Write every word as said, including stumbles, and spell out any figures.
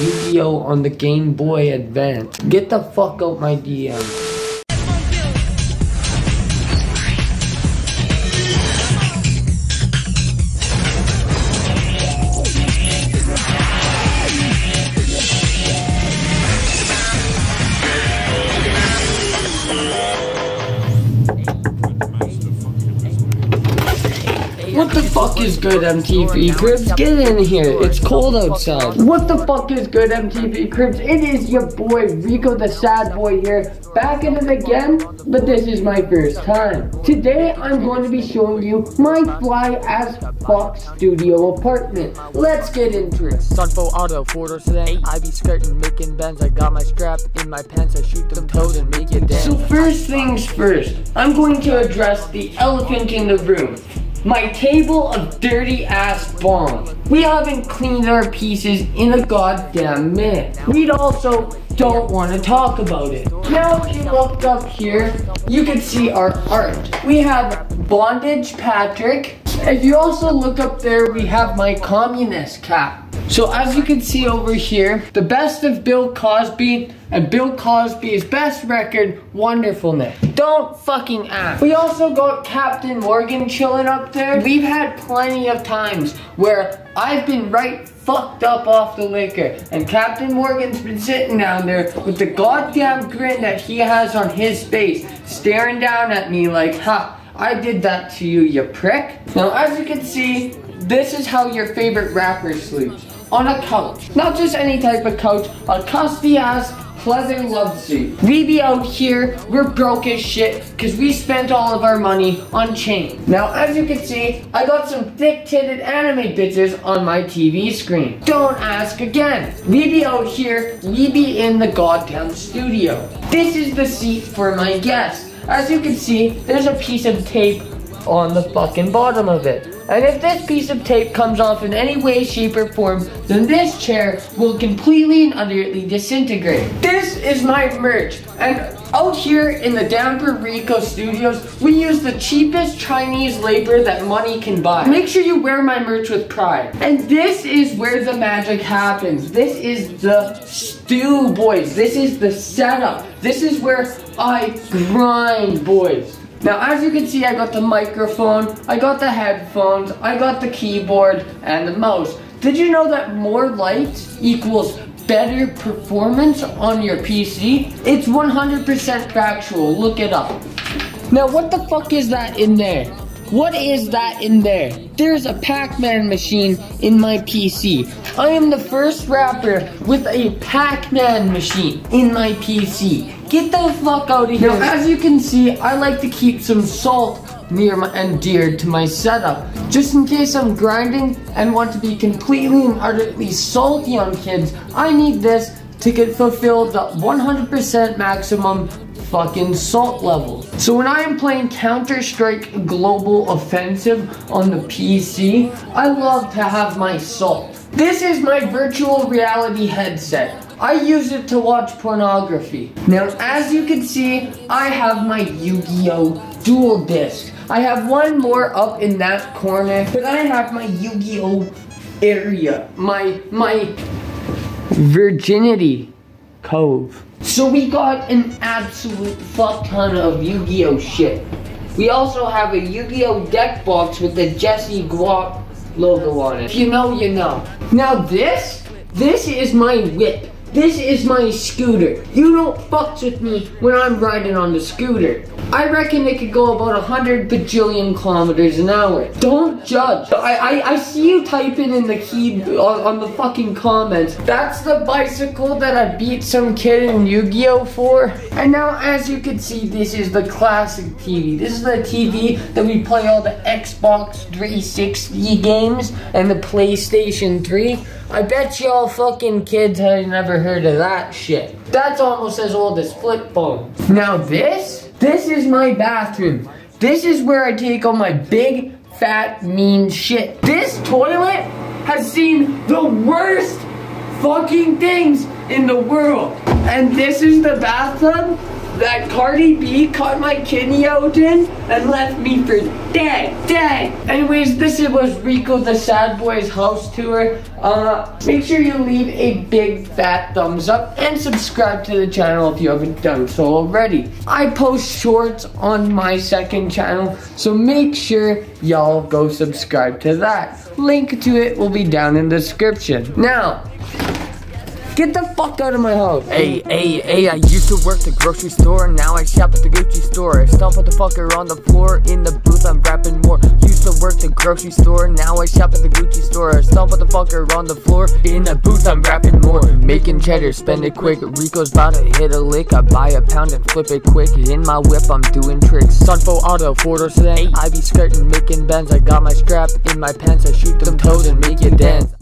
Yu-Gi-Oh! On the Game Boy Advance. Get the fuck out my D M. What the fuck is good, M T V Cribs? Get in here. It's cold outside. What the fuck is good, M T V Cribs? It is your boy, Rico the Sad Boy here. Back at it again, but this is my first time. Today, I'm going to be showing you my fly-as-fuck studio apartment. Let's get into it. Sunfo Auto Fordor today. I be skirting, making bends. I got my strap in my pants. I shoot them toes and make it dance. So first things first, I'm going to address the elephant in the room. My table of dirty ass bombs. We haven't cleaned our pieces in a goddamn minute. We also don't want to talk about it. Now if you look up here, you can see our art. We have Bondage Patrick. If you also look up there, we have my communist cap. So as you can see over here, the best of Bill Cosby and Bill Cosby's best record, Wonderfulness. Don't fucking act. We also got Captain Morgan chilling up there. We've had plenty of times where I've been right fucked up off the liquor and Captain Morgan's been sitting down there with the goddamn grin that he has on his face, staring down at me like, ha, I did that to you, you prick. Now as you can see, this is how your favorite rapper sleeps. On a couch. Not just any type of couch, a custy ass pleasant love seat. We be out here, we're broke as shit, cause we spent all of our money on chain. Now as you can see, I got some thick-titted anime bitches on my T V screen. Don't ask again. We be out here, we be in the goddamn studio. This is the seat for my guests. As you can see, there's a piece of tape on the fucking bottom of it. And if this piece of tape comes off in any way, shape, or form, then this chair will completely and utterly disintegrate. This is my merch, and out here in the Damper Rico Studios, we use the cheapest Chinese labor that money can buy. Make sure you wear my merch with pride. And this is where the magic happens. This is the stew, boys. This is the setup. This is where I grind, boys. Now as you can see, I got the microphone, I got the headphones, I got the keyboard and the mouse. Did you know that more lights equals better performance on your P C? It's one hundred percent factual, look it up. Now what the fuck is that in there? What is that in there? There's a Pac-Man machine in my P C. I am the first rapper with a Pac-Man machine in my P C. Get the fuck out of here. Now, as you can see, I like to keep some salt near my, and dear to my setup. Just in case I'm grinding and want to be completely and utterly salty on kids, I need this to get fulfilled the one hundred percent maximum fucking salt level. So when I am playing Counter Strike Global Offensive on the P C, I love to have my salt. This is my virtual reality headset. I use it to watch pornography. Now, as you can see, I have my Yu-Gi-Oh! Dual Disc. I have one more up in that corner, but I have my Yu-Gi-Oh! Area. My, my virginity cove. So we got an absolute fuck ton of Yu-Gi-Oh! Shit. We also have a Yu-Gi-Oh! Deck box with the Jesse Guap logo on it. If you know, you know. Now this, this is my whip. This is my scooter. You don't fucks with me when I'm riding on the scooter. I reckon it could go about a hundred bajillion kilometers an hour. Don't judge. I, I I see you typing in the key on, on the fucking comments. That's the bicycle that I beat some kid in Yu-Gi-Oh! for. And now as you can see, this is the classic T V. This is the T V that we play all the Xbox three sixty games and the PlayStation three. I bet y'all fucking kids have never heard of that shit. That's almost as old as flip phone. Now this, this is my bathroom. This is where I take all my big, fat, mean shit. This toilet has seen the worst fucking things in the world. And this is the bathtub that Cardi B cut my kidney open and left me for dead, dead. Anyways, this was Rico the Sad Boy's house tour. Uh, make sure you leave a big fat thumbs up and subscribe to the channel if you haven't done so already. I post shorts on my second channel, so make sure y'all go subscribe to that. Link to it will be down in the description. Now, get the fuck out of my house. Hey, hey, hey, I used to work the grocery store, now I shop at the Gucci store. Stomp with the fucker on the floor, in the booth I'm rapping more. Used to work the grocery store, now I shop at the Gucci store. Stomp with the fucker on the floor, in the booth I'm rapping more. Making cheddar, spend it quick, Rico's about to hit a lick. I buy a pound and flip it quick, in my whip I'm doing tricks. Sunfo Auto Fordor, I be skirting, making bends. I got my strap in my pants, I shoot them toes and make you dance.